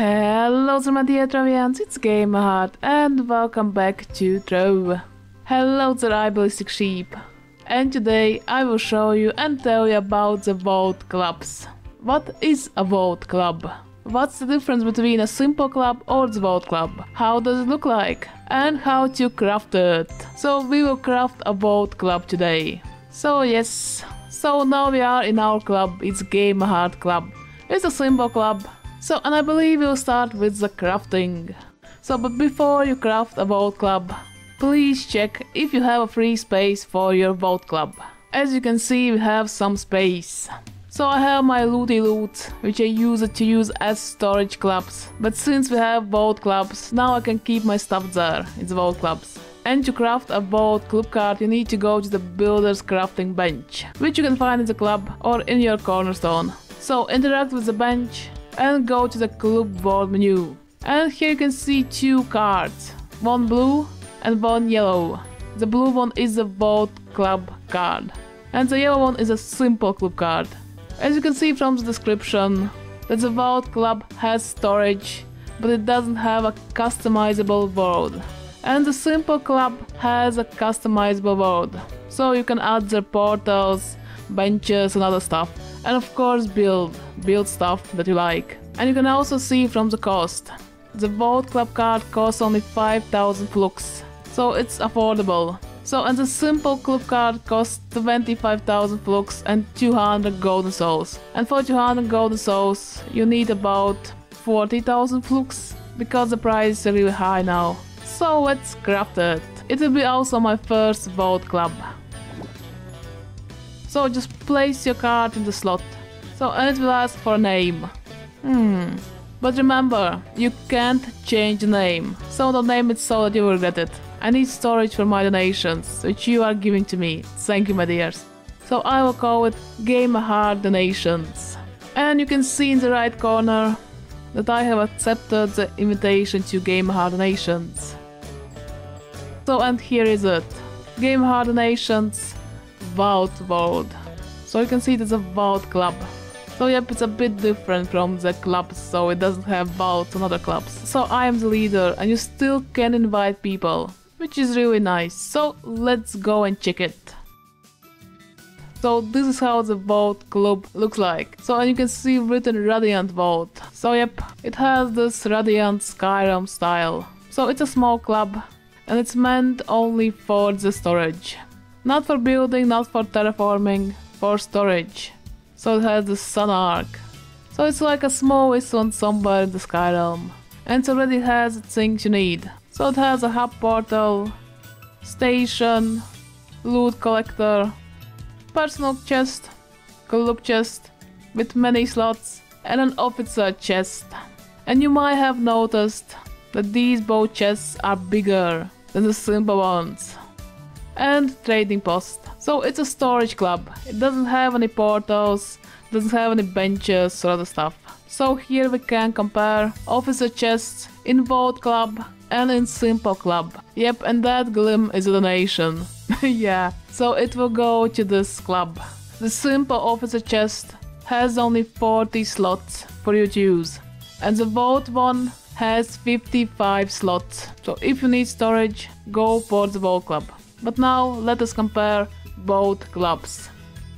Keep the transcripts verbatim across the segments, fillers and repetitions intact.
Hello to my dear Trovians, it's Gamer Heart and welcome back to Trove. Hello to the Ibalistic Sheep. And today I will show you and tell you about the Vault Clubs. What is a Vault Club? What's the difference between a Simple Club or the Vault Club? How does it look like? And how to craft it? So we will craft a Vault Club today. So yes, so now we are in our club, it's Gamer Heart Club. It's a Simple Club. So, and I believe we'll start with the crafting. So, but before you craft a Vault Club, please check if you have a free space for your Vault Club. As you can see, we have some space. So I have my looty loot, which I use it to use as storage clubs. But since we have Vault Clubs, now I can keep my stuff there, it's Vault Clubs. And to craft a Vault Club card, you need to go to the Builder's Crafting Bench, which you can find in the club or in your cornerstone. So interact with the bench and go to the club board menu. And here you can see two cards, one blue and one yellow. The blue one is the Vault Club card and the yellow one is a Simple Club card. As you can see from the description that the Vault Club has storage, but it doesn't have a customizable world. And the Simple Club has a customizable world, so you can add their portals, benches and other stuff. And of course build, build stuff that you like. And you can also see from the cost. The Vault Club card costs only five thousand flux, so it's affordable. So and the Simple Club card costs twenty-five thousand flux and two hundred golden souls. And for two hundred golden souls you need about forty thousand flux, because the price is really high now. So let's craft it. It will be also my first Vault Club. So just place your card in the slot. So and it will ask for a name. Hmm. But remember, you can't change the name. So don't name it so that you will regret it. I need storage for my donations, which you are giving to me. Thank you, my dears. So I will call it Gamer Heart Donations. And you can see in the right corner that I have accepted the invitation to Gamer Heart Donations. So and here is it. Gamer Heart Donations. Vault World. So you can see it is a Vault Club. So yep, it's a bit different from the clubs, so it doesn't have vaults and other clubs. So I am the leader and you still can invite people, which is really nice. So let's go and check it. So this is how the Vault Club looks like. So and you can see written Radiant Vault. So yep, it has this Radiant Skyrim style. So it's a small club and it's meant only for the storage. Not for building, not for terraforming, for storage. So it has the sun arc. So it's like a small island somewhere in the Skyrim. And it already has the things you need. So it has a hub portal, station, loot collector, personal chest, club chest with many slots and an officer chest. And you might have noticed that these both chests are bigger than the simple ones. And trading post. So it's a storage club. It doesn't have any portals, doesn't have any benches or other stuff. So here we can compare officer chests in Vault Club and in Simple Club. Yep, and that glim is a donation. Yeah, so it will go to this club. The Simple officer chest has only forty slots for you to use. And the Vault one has fifty-five slots. So if you need storage, go for the Vault Club. But now let us compare Vault Clubs.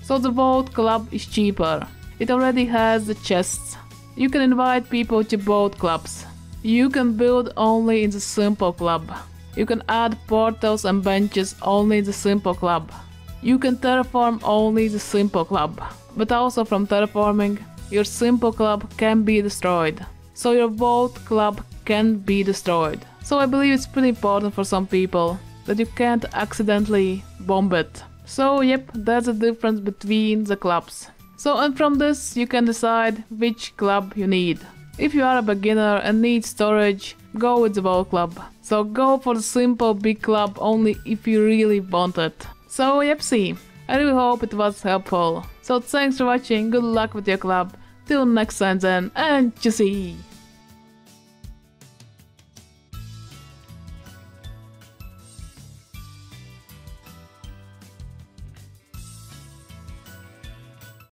So the Vault Club is cheaper. It already has the chests. You can invite people to Vault Clubs. You can build only in the Simple Club. You can add portals and benches only in the Simple Club. You can terraform only the Simple Club. But also from terraforming, your Simple Club can be destroyed. So your Vault Club can be destroyed. So I believe it's pretty important for some people that you can't accidentally bomb it. So yep, that's the difference between the clubs. So and from this you can decide which club you need. If you are a beginner and need storage, go with the Vault Club. So go for the simple big club only if you really want it. So yep, see, I really hope it was helpful. So thanks for watching, good luck with your club. Till next time then, and tschüssi!